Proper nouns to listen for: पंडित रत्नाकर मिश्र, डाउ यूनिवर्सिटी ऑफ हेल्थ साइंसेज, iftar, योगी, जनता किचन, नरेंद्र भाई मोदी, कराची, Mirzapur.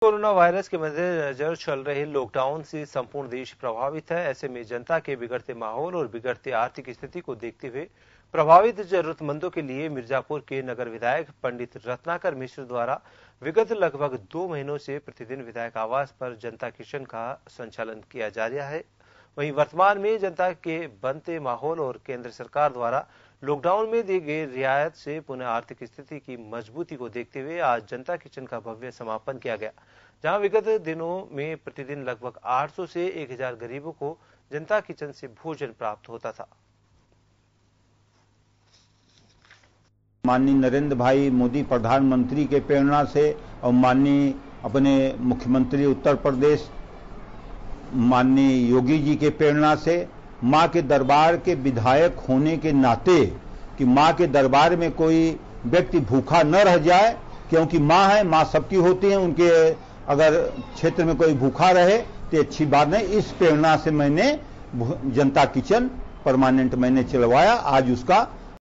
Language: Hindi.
कोरोना वायरस के मद्देनजर चल रहे लॉकडाउन से संपूर्ण देश प्रभावित है। ऐसे में जनता के बिगड़ते माहौल और बिगड़ती आर्थिक स्थिति को देखते हुए प्रभावित जरूरतमंदों के लिए मिर्जापुर के नगर विधायक पंडित रत्नाकर मिश्र द्वारा विगत लगभग 2 महीनों से प्रतिदिन विधायक आवास पर जनता किशन का संचालन किया जा रहा है। वहीं वर्तमान में जनता के बनते माहौल और केंद्र सरकार द्वारा लॉकडाउन में दी गई रियायत से पुनः आर्थिक स्थिति की मजबूती को देखते हुए आज जनता किचन का भव्य समापन किया गया, जहां विगत दिनों में प्रतिदिन लगभग 800 से 1000 गरीबों को जनता किचन से भोजन प्राप्त होता था। माननीय नरेंद्र भाई मोदी प्रधानमंत्री के प्रेरणा से और माननीय अपने मुख्यमंत्री उत्तर प्रदेश माननीय योगी जी के प्रेरणा से माँ के दरबार के विधायक होने के नाते कि माँ के दरबार में कोई व्यक्ति भूखा न रह जाए, क्योंकि माँ है, माँ सबकी होती है। उनके अगर क्षेत्र में कोई भूखा रहे तो अच्छी बात नहीं। इस प्रेरणा से मैंने जनता किचन परमानेंट मैंने चलवाया। आज उसका